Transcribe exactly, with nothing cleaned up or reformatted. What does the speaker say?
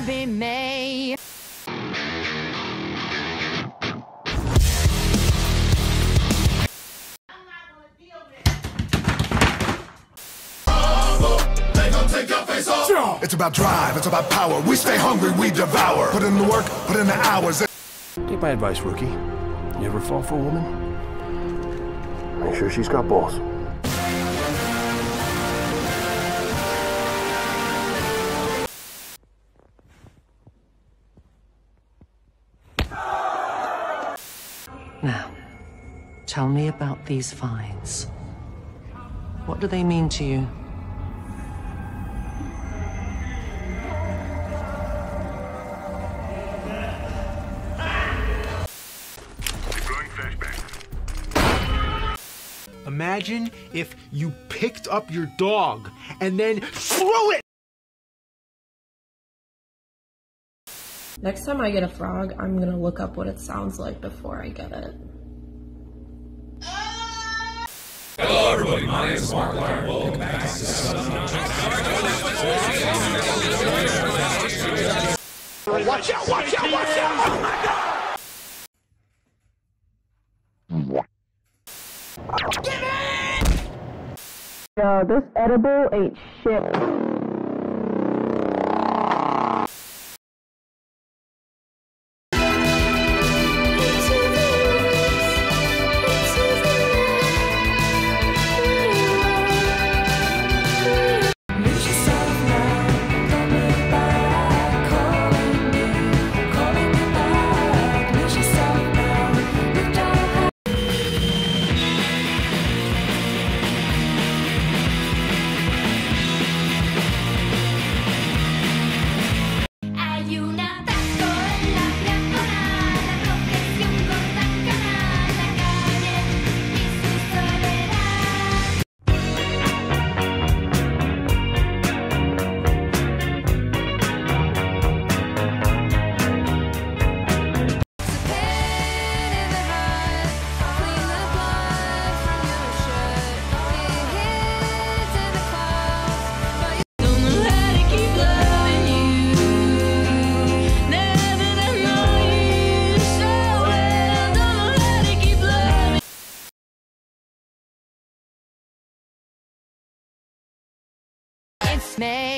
not be made. It's about drive, it's about power. We stay hungry, we devour. Put in the work, put in the hours. Take my advice, rookie. You ever fall for a woman? Make sure she's got balls. Now, tell me about these fines. What do they mean to you? Imagine if you picked up your dog and then threw it! Next time I get a frog, I'm gonna look up what it sounds like before I get it. Hello everybody, my name is Mark Lyon. Welcome back to Sesame Street. Watch out, watch out, watch out! Oh my god! No, this edible ain't shit. Man.